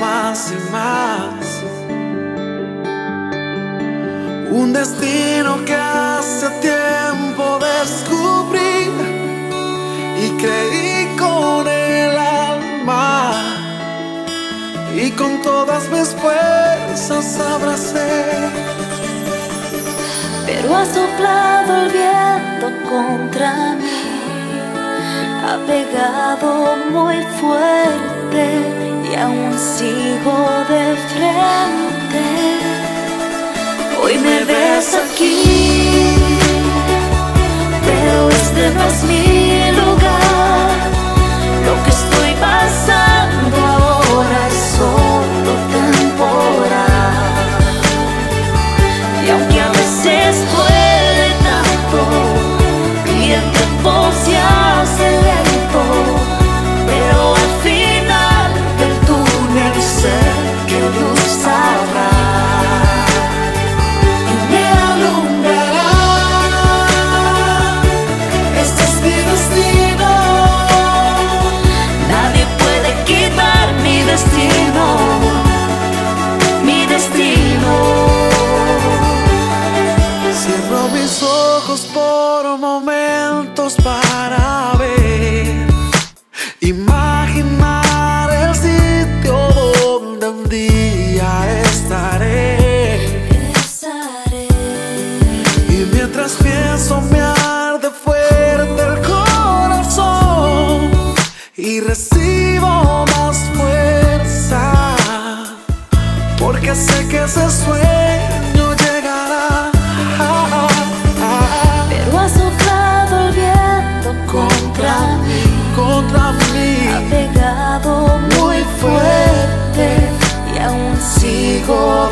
Más y más, un destino que hace tiempo descubrí y creí con el alma, y con todas mis fuerzas abracé. Pero ha soplado el viento contra mí, ha pegado muy fuerte y aún sigo de frente. Hoy me ves aquí, pero este no es mi lugar. Lo que estoy pasando ahora es solo temporal. Y aunque a veces duele tanto y el tiempo se hace lento, pero al final del túnel sé que luz habrá y me alumbrará. Este es mi destino, nadie puede quitar mi destino, mi destino. Cierro mis ojos por momentos para ver, imaginar el sitio donde un día estaré. Y mientras pienso me arde fuerte el corazón y recibo más fuerza, porque sé que ese sueño llegará. Pero ha soplado el viento contra mí, ha pegado muy fuerte y aún sigo